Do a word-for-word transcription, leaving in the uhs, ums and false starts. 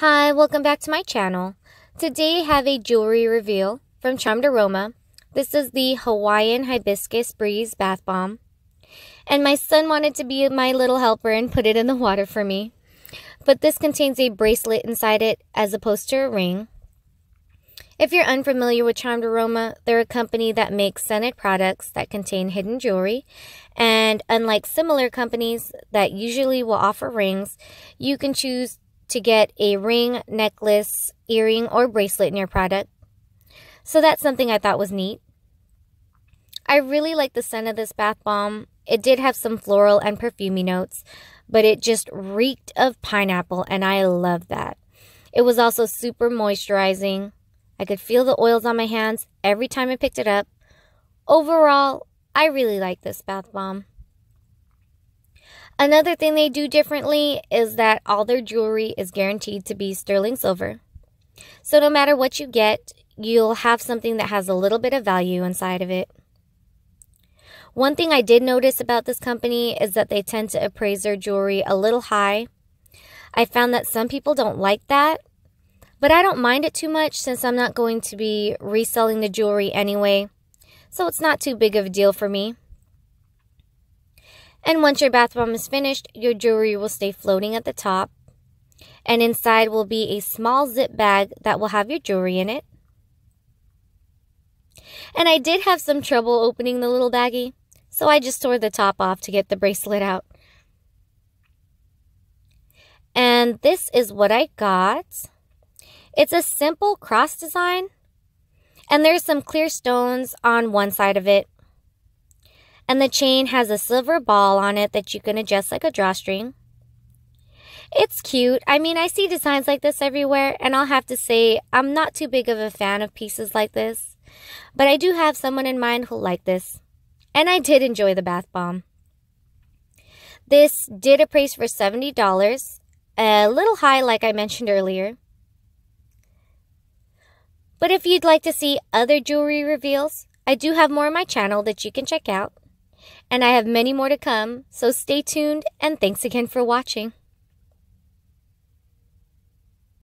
Hi, welcome back to my channel. Today I have a jewelry reveal from Charmed Aroma. This is the Hawaiian Hibiscus Breeze Bath Bomb. And my son wanted to be my little helper and put it in the water for me. But this contains a bracelet inside it as opposed to a ring. If you're unfamiliar with Charmed Aroma, they're a company that makes scented products that contain hidden jewelry. And unlike similar companies that usually will offer rings, you can choose to get a ring, necklace, earring, or bracelet in your product. So that's something I thought was neat. I really like the scent of this bath bomb. It did have some floral and perfumey notes, but it just reeked of pineapple, and I love that. It was also super moisturizing. I could feel the oils on my hands every time I picked it up. Overall, I really like this bath bomb. Another thing they do differently is that all their jewelry is guaranteed to be sterling silver. So no matter what you get, you'll have something that has a little bit of value inside of it. One thing I did notice about this company is that they tend to appraise their jewelry a little high. I found that some people don't like that, but I don't mind it too much since I'm not going to be reselling the jewelry anyway, so it's not too big of a deal for me. And once your bath bomb is finished, your jewelry will stay floating at the top. And inside will be a small zip bag that will have your jewelry in it. And I did have some trouble opening the little baggie, so I just tore the top off to get the bracelet out. And this is what I got. It's a simple cross design. And there's some clear stones on one side of it. And the chain has a silver ball on it that you can adjust like a drawstring. It's cute. I mean, I see designs like this everywhere, and I'll have to say I'm not too big of a fan of pieces like this. But I do have someone in mind who'll like this. And I did enjoy the bath bomb. This did appraise for seventy dollars. A little high, like I mentioned earlier. But if you'd like to see other jewelry reveals, I do have more on my channel that you can check out. And I have many more to come, so stay tuned, and thanks again for watching.